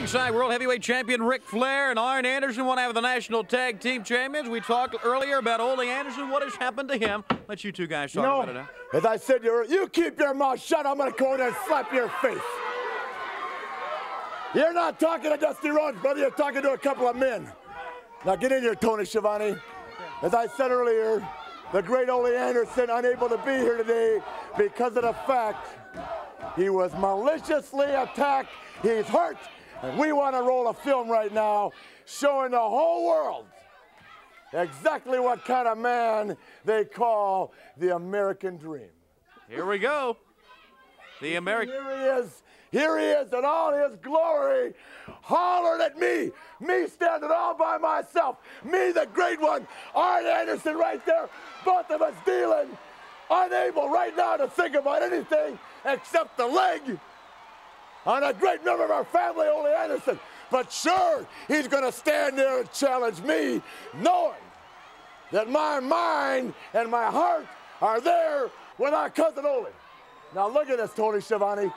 ringside World Heavyweight Champion Ric Flair and Arn Anderson want to have the National Tag Team Champions. We talked earlier about Ole Anderson. What has happened to him? Let you two guys talk about it now. As I said, you keep your mouth shut. I'm going to go in there and slap your face. You're not talking to Dusty Rhodes, brother. You're talking to a couple of men. Now get in here, Tony Schiavone. As I said earlier, the great Ole Anderson unable to be here today because of the fact he was maliciously attacked. He's hurt, and we want to roll a film right now showing the whole world exactly what kind of man they call the American Dream. Here we go. The American. Here he is in all his glory, hollered at me. Me standing all by myself. Me, the great one, Arn Anderson right there. Both of us dealing, unable right now to think about anything except the leg on a great member of our family, Ole Anderson. But sure, he's going to stand there and challenge me, knowing that my mind and my heart are there with our cousin Ole. Now look at this, Tony Schiavone.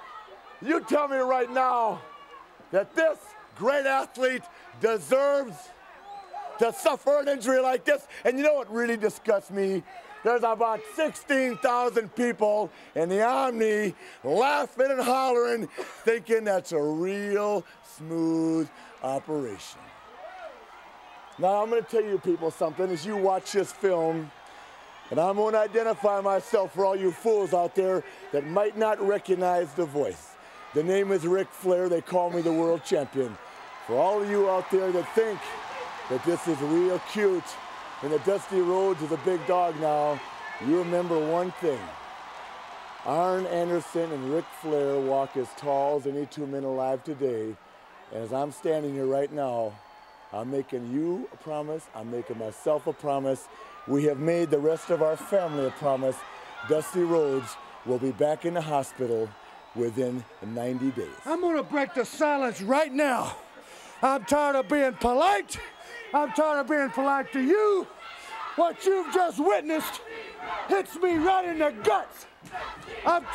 You tell me right now that this great athlete deserves to suffer an injury like this. And you know what really disgusts me? There's about 16,000 people in the Omni laughing and hollering, thinking that's a real smooth operation. Now, I'm going to tell you people something as you watch this film, and I'm going to identify myself for all you fools out there that might not recognize the voice. The name is Ric Flair. They call me the world champion. For all of you out there that think that this is real cute, and the Dusty Rhodes is a big dog now, you remember one thing. Arn Anderson and Ric Flair walk as tall as any two men alive today. And as I'm standing here right now, I'm making you a promise. I'm making myself a promise. We have made the rest of our family a promise. Dusty Rhodes will be back in the hospital within 90 days. I'm going to break the silence right now. I'm tired of being polite. I'm tired of being polite to you. What you've just witnessed hits me right in the guts.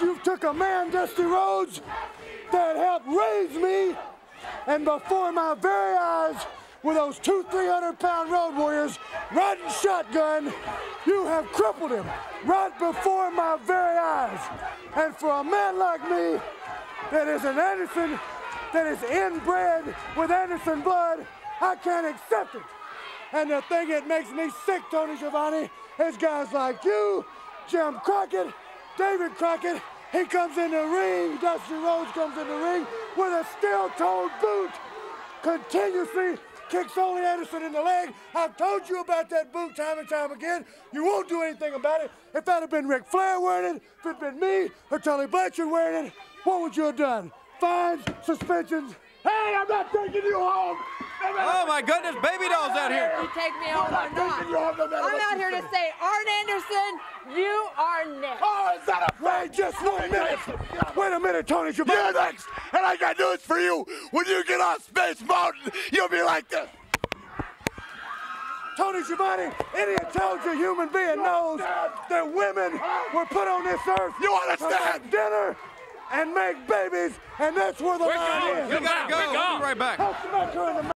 You took a man, Dusty Rhodes, that helped raise me, and before my very eyes, with those 200-300-pound road warriors riding shotgun, you have crippled him right before my very eyes. And for a man like me, that is an Anderson, that is inbred with Anderson blood, I can't accept it. And the thing that makes me sick, Tony Giovanni, is guys like you, Jim Crockett, David Crockett. He comes in the ring, Dusty Rhodes comes in the ring with a steel-toed boot, continuously kicks Ole Anderson in the leg. I've told you about that boot time and time again. You won't do anything about it. If that had been Ric Flair wearing it, if it had been me or Tully Blanchard wearing it, what would you have done? Fines, suspensions. Hey, I'm not taking you home. Oh, my goodness, baby dolls out here. You take me home or not. I'm out here to say, Arn Anderson, you are next. Oh, is that a play? Just 1 minute. Wait a minute, Tony Giovanni. You're next, and I got news for you. When you get off Space Mountain, you'll be like this. Tony Giovanni, any intelligent human being knows that women were put on this earth. You understand? To dinner and make babies, and that's where the line is. We gotta go. We'll be right back.